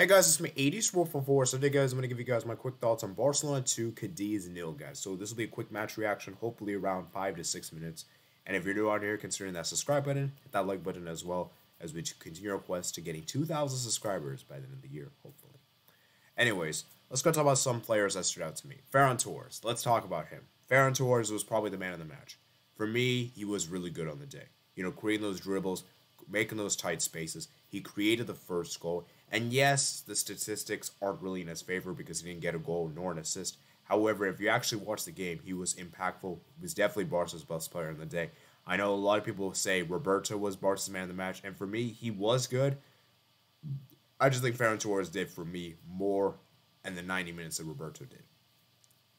Hey guys, it's me, AD744. So today, guys, I'm going to give you guys my quick thoughts on Barcelona 2, Cadiz nil, guys. So this will be a quick match reaction, hopefully around 5 to 6 minutes. And if you're new out here, consider that subscribe button, hit that like button as well, as we continue our quest to getting 2,000 subscribers by the end of the year, hopefully. Anyways, let's go talk about some players that stood out to me. Ferran Torres, let's talk about him. Ferran Torres was probably the man of the match. For me, he was really good on the day. You know, creating those dribbles, making those tight spaces. He created the first goal. And yes, the statistics aren't really in his favor because he didn't get a goal nor an assist. However, if you actually watch the game, he was impactful. He was definitely Barca's best player in the day. I know a lot of people say Roberto was Barca's man of the match, and for me, he was good. I just think Ferran Torres did for me more in the 90 minutes than Roberto did.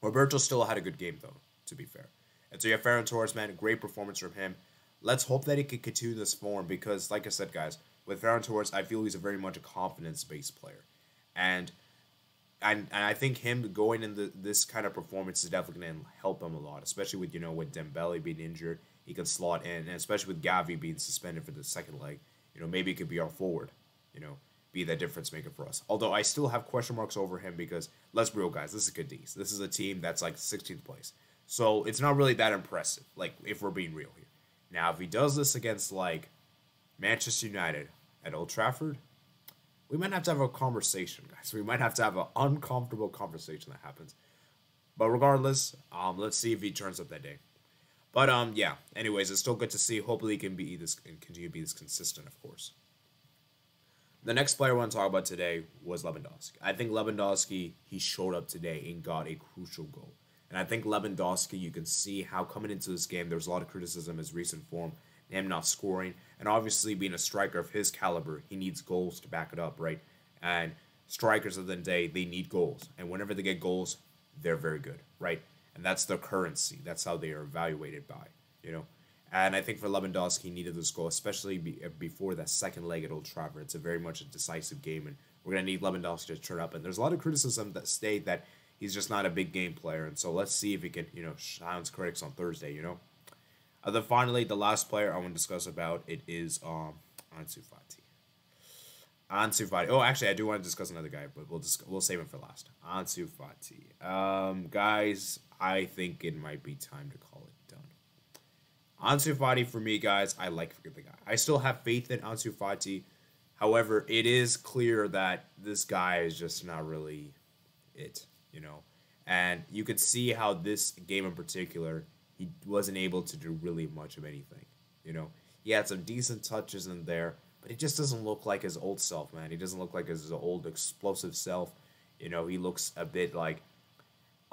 Roberto still had a good game, though, to be fair. And so you have Ferran Torres, man, great performance from him. Let's hope that he can continue this form because, like I said, guys, with Ferran Torres, I feel he's a very much a confidence-based player. And I think him going in this kind of performance is definitely going to help him a lot, especially with, you know, with Dembele being injured, he can slot in, and especially with Gavi being suspended for the second leg, you know, maybe he could be our forward, you know, be that difference maker for us. Although I still have question marks over him because, let's be real, guys, this is Cadiz. This is a team that's like 16th place. So it's not really that impressive, like, if we're being real here. Now, if he does this against, like, Manchester United at Old Trafford, we might have to have a conversation, guys. We might have to have an uncomfortable conversation that happens. But regardless, let's see if he turns up that day. But, yeah, anyways, it's still good to see. Hopefully he can be this and continue to be this consistent, of course. The next player I want to talk about today was Lewandowski. I think Lewandowski, he showed up today and got a crucial goal. And I think Lewandowski, you can see how coming into this game, there was a lot of criticism in his recent form, him not scoring, and obviously being a striker of his caliber, he needs goals to back it up, right? And strikers of the day, they need goals. And whenever they get goals, they're very good, right? And that's their currency. That's how they are evaluated by, you know? And I think for Lewandowski, he needed this goal, especially before that second leg at Old Trafford. It's a very much a decisive game, and we're going to need Lewandowski to turn up. And there's a lot of criticism that state that he's just not a big game player, and so let's see if he can, you know, silence critics on Thursday, you know? And then finally, the last player I want to discuss about, it is Ansu Fati. Ansu Fati. Oh, actually, I do want to discuss another guy, but we'll save him for last. Ansu Fati. Guys, I think it might be time to call it done. Ansu Fati, for me, guys, I like the guy. I still have faith in Ansu Fati. However, it is clear that this guy is just not really it, you know. And you could see how this game in particular, he wasn't able to do really much of anything, you know. He had some decent touches in there, but it just doesn't look like his old self, man. He doesn't look like his old explosive self, you know. He looks a bit like,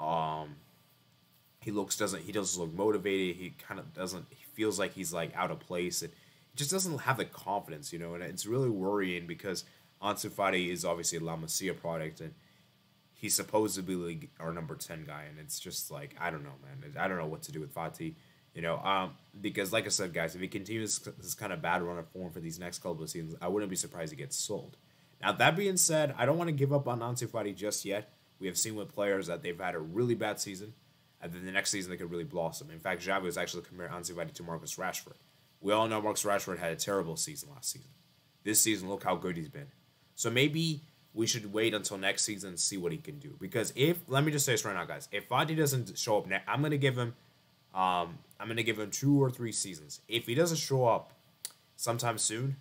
he doesn't look motivated. He kind of doesn't. He feels like he's like out of place, and he just doesn't have the confidence, you know. And it's really worrying because Ansu Fati is obviously a La Masia product, and he's supposedly our number 10 guy, and it's just like, I don't know, man. I don't know what to do with Fati, you know, because like I said, guys, if he continues this kind of bad run of form for these next couple of seasons, I wouldn't be surprised he gets sold. Now, that being said, I don't want to give up on Ansu Fati just yet. We have seen with players that they've had a really bad season, and then the next season they could really blossom. In fact, Xavi was actually comparing Ansu Fati to Marcus Rashford. We all know Marcus Rashford had a terrible season last season. This season, look how good he's been. So maybe we should wait until next season and see what he can do. Because if, let me just say this right now, guys, if Fati doesn't show up next, I'm gonna give him, two or three seasons. If he doesn't show up sometime soon,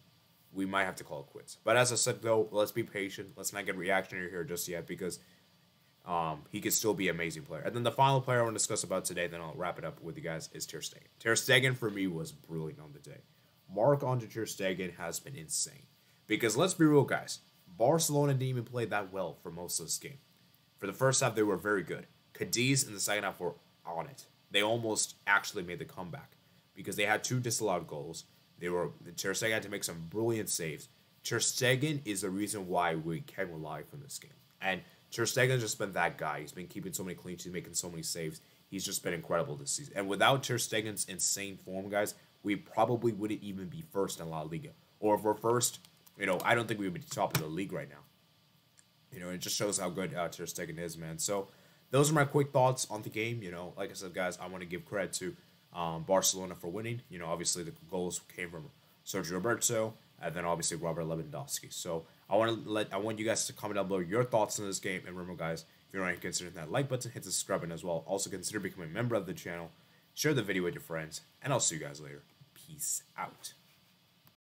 we might have to call it quits. But as I said though, let's be patient. Let's not get reactionary here just yet because he could still be an amazing player. And then the final player I want to discuss about today, then I'll wrap it up with you guys, is Ter Stegen. Ter Stegen for me was brilliant on the day. Marc-Andre ter Stegen has been insane. Because let's be real, guys. Barcelona didn't even play that well for most of this game. For the first half, they were very good. Cadiz in the second half were on it. They almost actually made the comeback because they had two disallowed goals. Ter Stegen had to make some brilliant saves. Ter Stegen is the reason why we came alive from this game. And Ter Stegen's just been that guy. He's been keeping so many clean sheets, making so many saves. He's just been incredible this season. And without Ter Stegen's insane form, guys, we probably wouldn't even be first in La Liga. Or if we're first, you know, I don't think we would be top of the league right now. You know, it just shows how good Ter Stegen is, man. So, those are my quick thoughts on the game. You know, like I said, guys, I want to give credit to Barcelona for winning. You know, obviously the goals came from Sergio Roberto. and then obviously Robert Lewandowski. So I want you guys to comment down below your thoughts on this game. And remember, guys, if you're not already, considering that like button, hit the subscribe button as well. Also consider becoming a member of the channel. Share the video with your friends, and I'll see you guys later. Peace out.